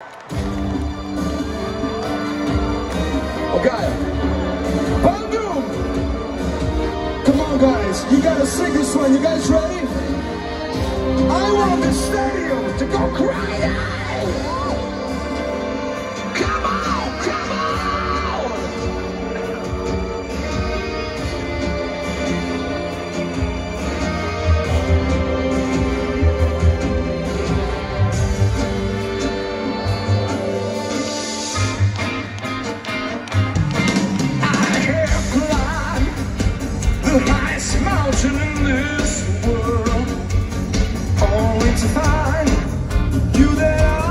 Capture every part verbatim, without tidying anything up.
Okay, Bandung! Come on guys, you gotta sing this one, you guys ready? I want the stadium to go crazy! Come on, come in this world, only to find you there.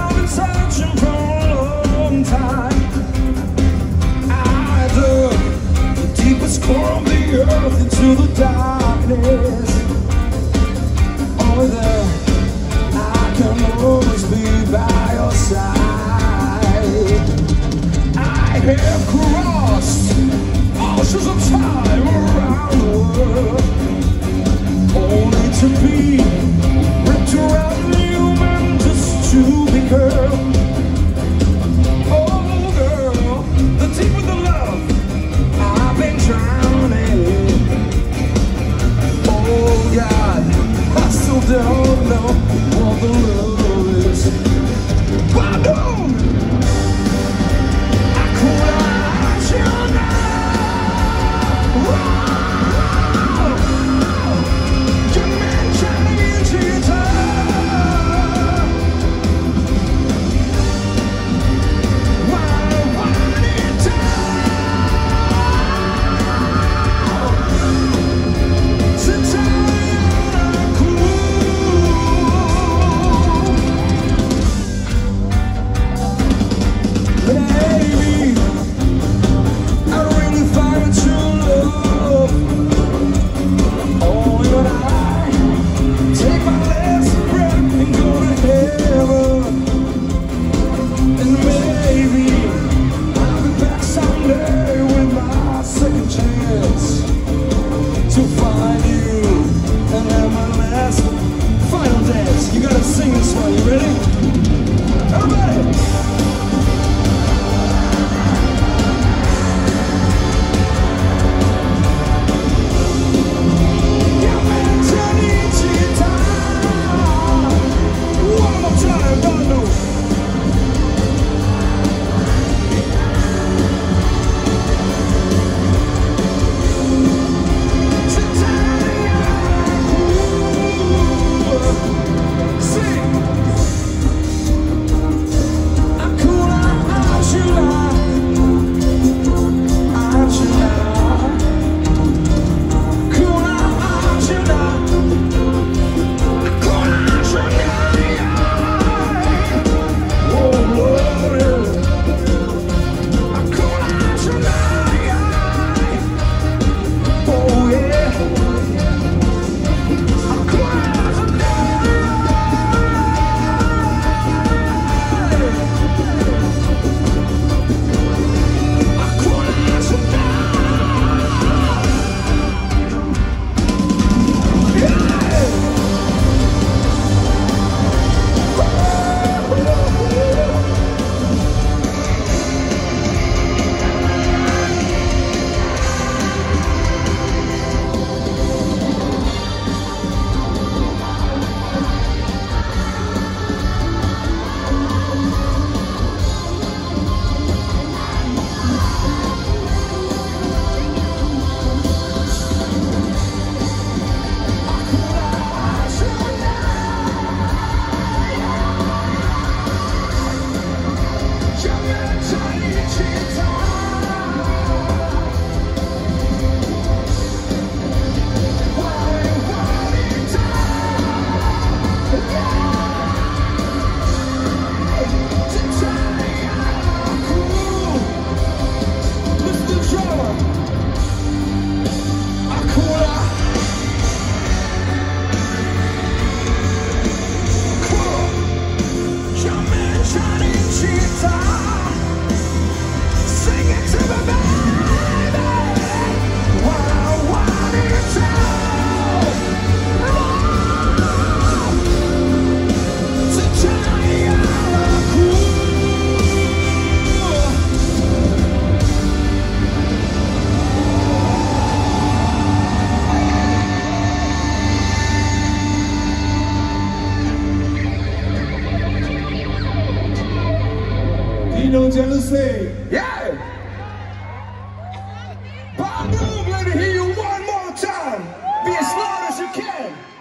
be no jealousy. Yeah! Bandung, let me hear you one more time. Be as loud as you can.